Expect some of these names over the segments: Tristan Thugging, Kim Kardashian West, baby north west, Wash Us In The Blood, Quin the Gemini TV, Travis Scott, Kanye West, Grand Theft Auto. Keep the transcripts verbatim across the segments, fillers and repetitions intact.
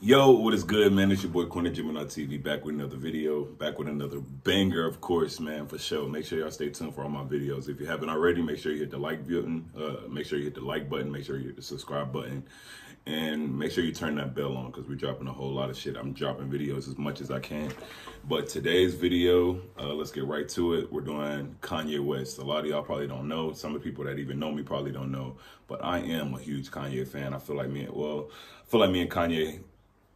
Yo, what is good, man? It's your boy Quin the Gemini T V, back with another video, back with another banger, of course, man, for sure. Make sure y'all stay tuned for all my videos. If you haven't already, make sure you hit the like button, uh, make sure you hit the like button, make sure you hit the subscribe button, and make sure you turn that bell on, because we're dropping a whole lot of shit. I'm dropping videos as much as I can. But today's video, uh, let's get right to it. We're doing Kanye West. A lot of y'all probably don't know. Some of the people that even know me probably don't know, but I am a huge Kanye fan. I feel like me, well, I feel like me and Kanye,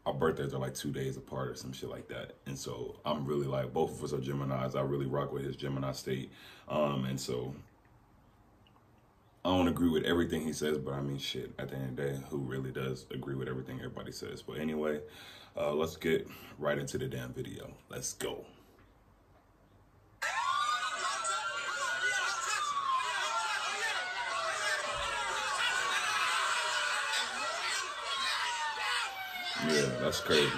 our birthdays are like two days apart or some shit like that. And so I'm really like, both of us are Geminis. I really rock with his Gemini state. Um, and so I don't agree with everything he says, but I mean, shit, at the end of the day, who really does agree with everything everybody says? But anyway, uh, let's get right into the damn video. Let's go. Yeah, that's crazy.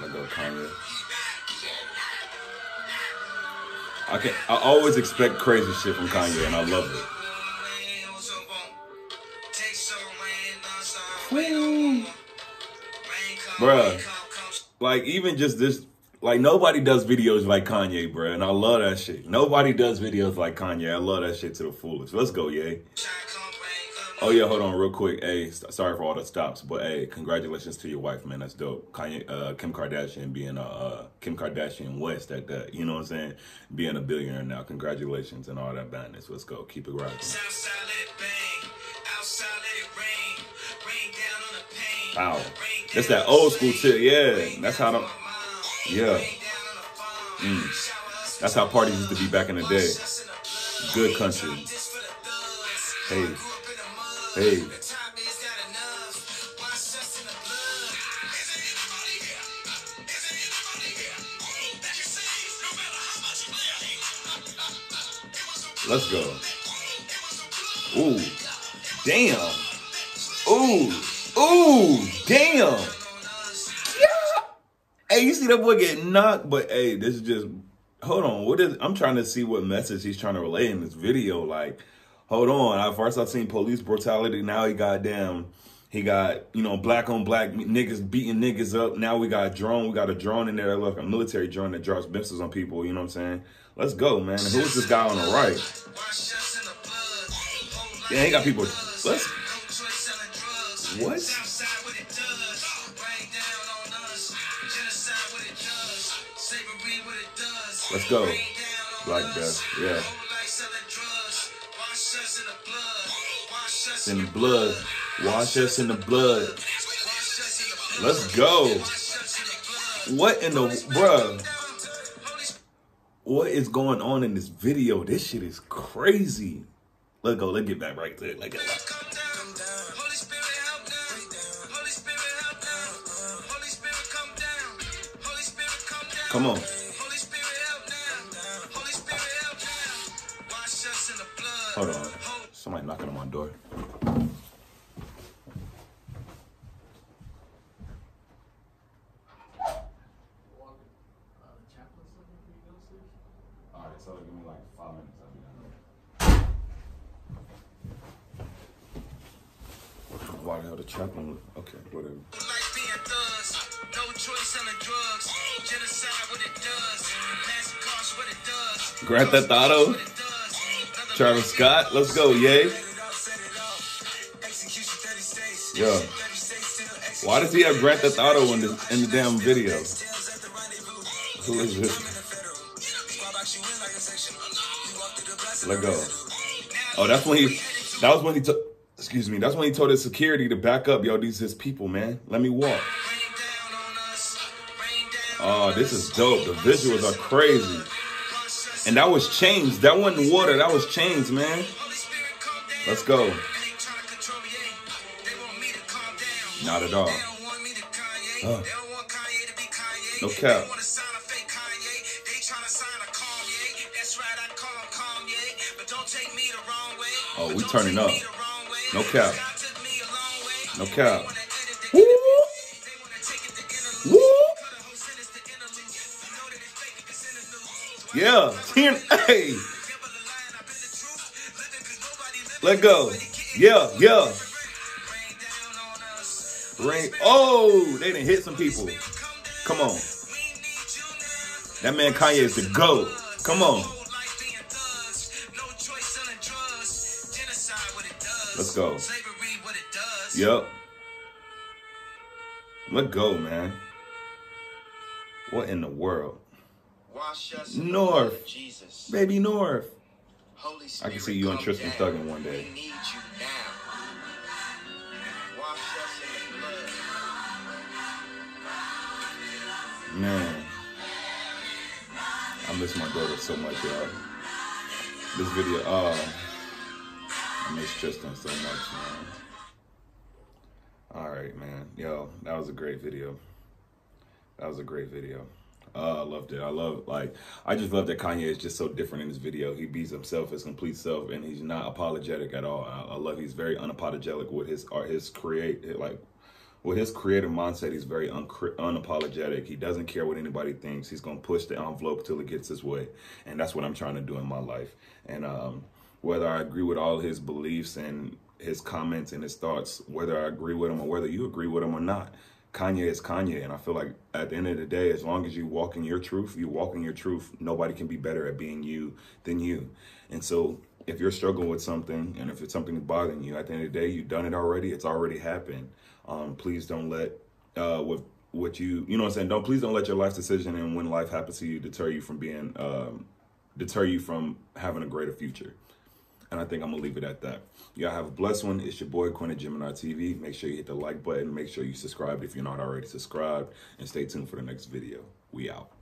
Let go, Kanye. I can. I always expect crazy shit from Kanye, and I love it. Woo. Bruh, like even just this, like nobody does videos like Kanye, bruh, and I love that shit. Nobody does videos like Kanye. I love that shit to the fullest. Let's go, yay. Oh, yeah, hold on real quick. Hey, sorry for all the stops, but hey, congratulations to your wife, man. That's dope. Kanye, uh, Kim Kardashian being a, uh, Kim Kardashian West at that, you know what I'm saying? Being a billionaire now. Congratulations and all that badness. Let's go. Keep it rocking. Wow. That's that old school shit. Yeah. That's how the, yeah. Mm. That's how parties used to be back in the day. Good country. Hey. Hey. Let's go. Ooh. Damn. Ooh. Ooh. Damn. Yeah. Hey, you see that boy get knocked, but hey, this is just, hold on. What is, I'm trying to see what message he's trying to relay in this video. Like, hold on. I first I've seen police brutality. Now he got damn, he got, you know, black on black niggas beating niggas up. Now we got a drone. We got a drone in there, like a military drone that drops missiles on people. You know what I'm saying? Let's go, man. And who's this guy on the right? Yeah, he got people. Let's, what? Let's go. Black death. Yeah. In the blood, wash us in the blood. Let's go. What in the, bruh? What is going on in this video? This shit is crazy. Let's go. Let's get back right there. Let's get back. Come on. Hold on. Somebody knocking on my door. So give me like five minutes, I'll be done. Why the hell the chaplain? Okay, whatever. Like being thugs, no choice on the drugs. Genocide, what it does. Mass cost, what it does. Grand Theft Auto. Travis Scott, let's go, yay. Yo. Why does he have Grand Theft Auto in the, in the damn video? Who is this? Let go. Oh, that's when he, that was when he took, excuse me, that's when he told his security to back up. Yo, these his people, man. Let me walk. Oh, this is dope. The visuals are crazy. And that was chains. That wasn't water. That was chains, man. Let's go. Not at all. Oh. No cap. Oh, we turning up. No cap. No cap. Woo! Woo! Yeah. Hey. Let go. Yeah, yeah. Ring. Oh, they done hit some people. Come on. That man Kanye is the GOAT. Come on. Let's go. Yup. Let go, man. What in the world? North. Jesus. Baby North. Holy Spirit, I can see you and Tristan Thugging one day. We need you now. Wash us in the blood. Man. I miss my daughter so much, y'all. This video, uh, I miss Tristan so much, man. Alright, man. Yo, that was a great video. That was a great video. Uh, I loved it. I love, like, I just love that Kanye is just so different in this video. He beats himself, his complete self, and he's not apologetic at all. I, I love he's very unapologetic with his art, his create, like, with his creative mindset. He's very un unapologetic. He doesn't care what anybody thinks. He's going to push the envelope till it gets his way. And that's what I'm trying to do in my life. And um, whether I agree with all his beliefs and his comments and his thoughts, whether I agree with him or whether you agree with him or not, Kanye is Kanye, and I feel like at the end of the day, as long as you walk in your truth, you walk in your truth, nobody can be better at being you than you. And so if you're struggling with something, and if it's something bothering you, at the end of the day, you've done it already. It's already happened. Um, please don't let uh, what, what you, you know what I'm saying? Don't, please don't let your life decision and when life happens to you deter you from being, um, deter you from having a greater future. And I think I'm going to leave it at that. Y'all have a blessed one. It's your boy, Quin the Gemini T V. Make sure you hit the like button. Make sure you subscribe if you're not already subscribed. And stay tuned for the next video. We out.